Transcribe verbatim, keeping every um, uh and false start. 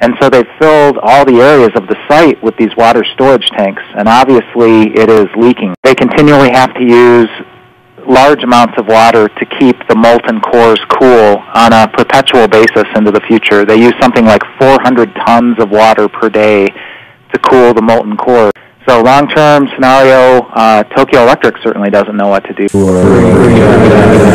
And so they filled all the areas of the site with these water storage tanks, and obviously it is leaking. They continually have to use large amounts of water to keep the molten cores cool on a perpetual basis into the future. They use something like four hundred tons of water per day to cool the molten cores. So long-term scenario, uh, Tokyo Electric certainly doesn't know what to do.